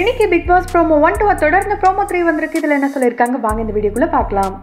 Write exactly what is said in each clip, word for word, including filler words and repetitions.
இன்னைக்கு Bigg Boss promo one to தொடர்ந்து promo three வந்திருக்கு. இதல என்ன சொல்லிருக்காங்க வாங்க இந்த வீடியோக்குள்ள பார்க்கலாம்.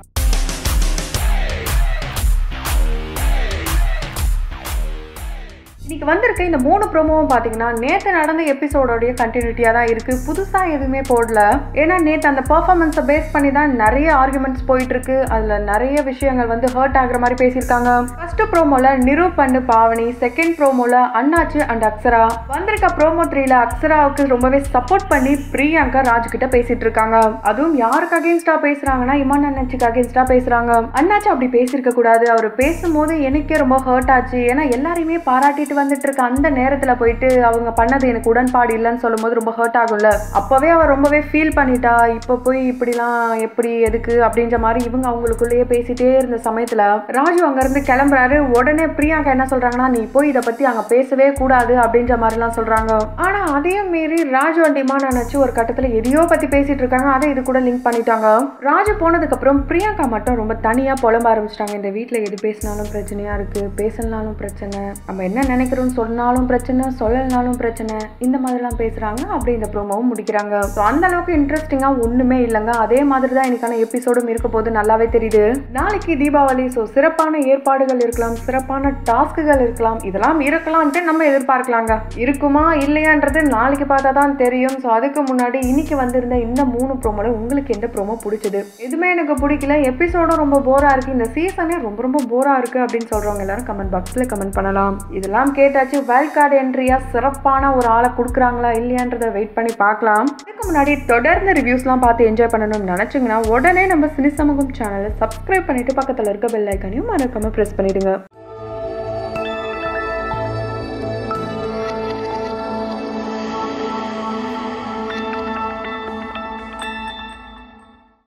இன்னைக்கு வந்திருக்க இந்த மூணு ப்ரோமோவும் பாத்தீங்கன்னா நேத்து நடந்த எபிசோடோட கண்டினியூட்டியா தான் இருக்கு. புதுசா எதுமே போடல. ஏன்னா நேத்து அந்த பெர்ஃபார்மன்ஸை பேஸ் பண்ணி தான் நிறைய ஆர்குமெண்ட்ஸ் போயிட்டு இருக்கு. அதுல நிறைய விஷயங்கள் வந்து ஹர்ட் ஆகுற மாதிரி பேசியிருக்காங்க. ஃபர்ஸ்ட் ப்ரோமோல நிரு பண்ணு பாவனி, செகண்ட் ப்ரோமோல அண்ணாச்சு அண்ட் அக்ஷரா. வந்திருக்க ப்ரோமோ த்ரீல அக்ஷராவுக்கு ரொம்பவே சப்போர்ட் பண்ணி பிரியங்கா ராஜ் கிட்ட பேசிட்டு இருக்காங்க. அதுவும் யாருக்கு அகேன்ஸ்டா பேசுறாங்கன்னா இமான் அண்ணாச்சுக்கு அகேன்ஸ்டா பேசுறாங்க. அண்ணாச்சு அப்படி பேசிருக்க கூடாது, அவர் பேசும்போது எனக்கே ரொம்ப ஹர்ட் ஆச்சு. ஏன்னா எல்லாரையுமே பாராட்டிட்டு வந்துட்டு இருக்க அந்த நேரத்துல போயிட்டு அவங்க பண்ணது எனக்கு உடன்பாடு இல்லைன்னு சொல்லும் போது ரொம்ப ஹர்ட் ஆகும்ல, அப்பவே அவர் ரொம்பவே ஃபீல் பண்ணிட்டா. இப்ப போய் இப்படிலாம் எப்படி எதுக்கு அப்படின்ற மாதிரி இவங்க அவங்களுக்குள்ளேயே பேசிட்டே இருந்த சமயத்துல ராஜு அங்க இருந்து கிளம்புறாரு. உடனே பிரியங்கா என்ன சொல்றாங்கன்னா நீ போய் இதை பத்தி அங்க பேசவே கூடாது அப்படின்ற மாதிரி சொல்றாங்க. ஆனா அதே மீறி ராஜு அண்ட் இமான் நினைச்சு ஒரு கட்டத்துல எதையோ பத்தி பேசிட்டு இருக்காங்க. அதை இது கூட லிங்க் பண்ணிட்டாங்க. ராஜு போனதுக்கு அப்புறம் பிரியங்கா மட்டும் ரொம்ப தனியா புலம்ப ஆரம்பிச்சிட்டாங்க. இந்த வீட்டுல எது பேசினாலும் பிரச்சனையா இருக்கு, பேசலனாலும் பிரச்சனை, நம்ம என்ன நினைக்கிறோம்னு சொன்னாலும் பிரச்சனை, சொல்லலனாலும் பிரச்சனை, இந்த மாதிரி எல்லாம் பேசுறாங்க. அப்படி இந்த ப்ரோமோவும் முடிக்கிறாங்க. அந்த அளவுக்கு இன்ட்ரெஸ்டிங்கா ஒண்ணுமே இல்லைங்க. அதே மாதிரிதான் இன்னைக்கான எபிசோடும் இருக்க போது நல்லாவே தெரியுது. நாளைக்கு தீபாவளி, சோ சிறப்பான ஏற்பாடுகள் இருக்கலாம், சிறப்பான டாஸ்க்குகள் இருக்கலாம், இதெல்லாம் இருக்கலாம்ட்டு நம்ம எதிர்பார்க்கலாங்க. இருக்குமா இல்லையான்றது நாளைக்கு பார்த்தா தான் தெரியும். ஸோ அதுக்கு முன்னாடி இன்னைக்கு வந்திருந்த இந்த மூணு ப்ரோமோல உங்களுக்கு எந்த ப்ரோமோ பிடிச்சது? எதுவுமே எனக்கு பிடிக்கல, எபிசோடும் ரொம்ப போரா இருக்கு, இந்த சீசனே ரொம்ப ரொம்ப போரா இருக்கு அப்படின்னு சொல்றவங்க எல்லாரும் கமெண்ட் பாக்ஸ்ல கமெண்ட் பண்ணலாம். இதெல்லாம் கேட்டாச்சு வைல்ட் கார்டு என்ட்ரியா சிறப்பான ஒரு ஆளை கொடுக்குறாங்களா இல்லையான்றதை வெயிட் பண்ணி பார்க்கலாம். இதுக்கு முன்னாடி தொடர்ந்து ரிவ்யூஸ்லாம் பார்த்து என்ஜாய் பண்ணணும்னு நினைச்சிங்கன்னா உடனே நம்ம சினி சமூகம் சேனலை சப்ஸ்கிரைப் பண்ணிட்டு பக்கத்தில் இருக்க பெல் ஐக்கானையும் மறக்காம ப்ரெஸ் பண்ணிடுங்க.